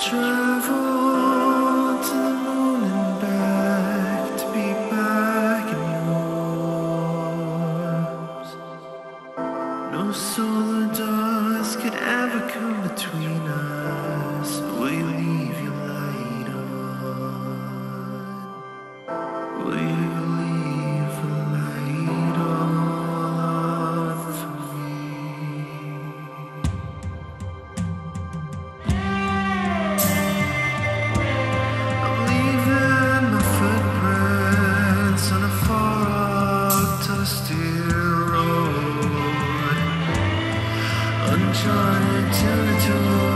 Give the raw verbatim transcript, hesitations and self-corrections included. Travel to the moon and back to be back in your arms. No solar dust could ever come between us. Will you leave your light on? Will you leave the light on for me? Uncharted territory.